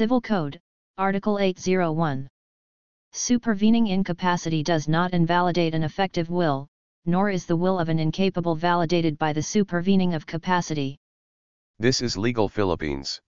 Civil Code, Article 801. Supervening incapacity does not invalidate an effective will, nor is the will of an incapable validated by the supervening of capacity. This is Legal Philippines.